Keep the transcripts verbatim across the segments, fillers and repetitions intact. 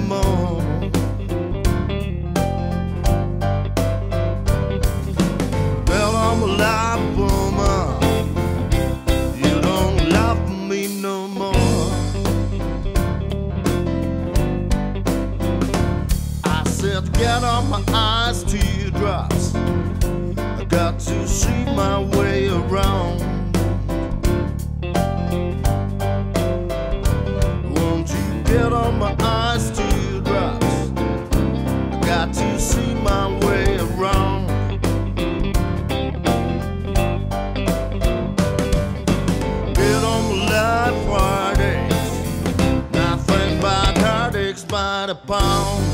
amor. Well, I'm a live woman, you don't love me no more. I said get on my eyes, teardrops, I got to see my way around. Get on my eyes, teardrops, I got to see my way around. Get on my life parties, nothing but heartaches by the pound.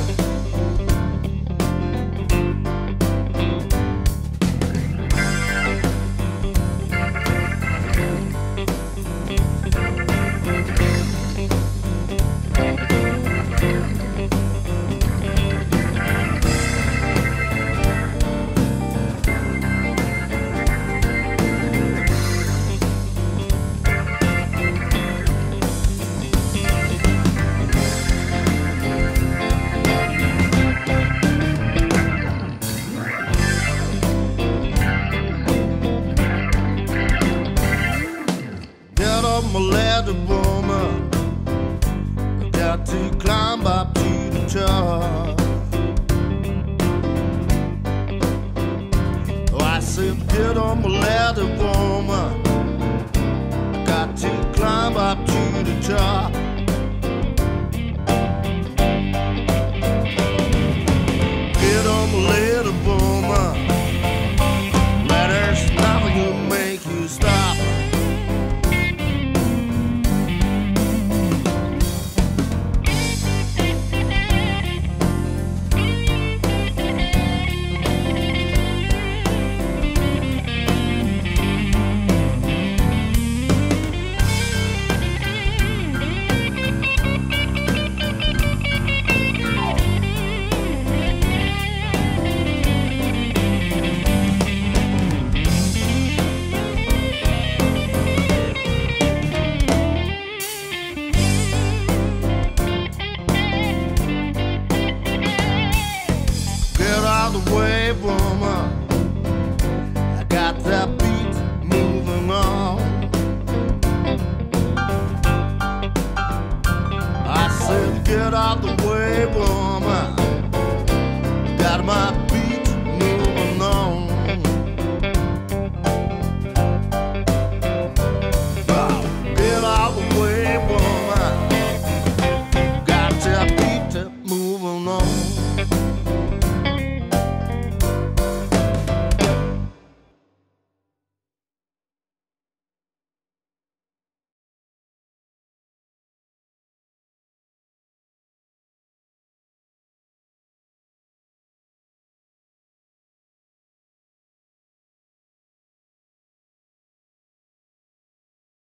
I'm a ladder woman, I got to climb up to the top. Oh, I said get on my ladder woman, I got to climb up to the top. Get on my ladder woman, there's nothing gonna make you stop. Way, woman, I got that beat moving on. I said, get out the way, woman.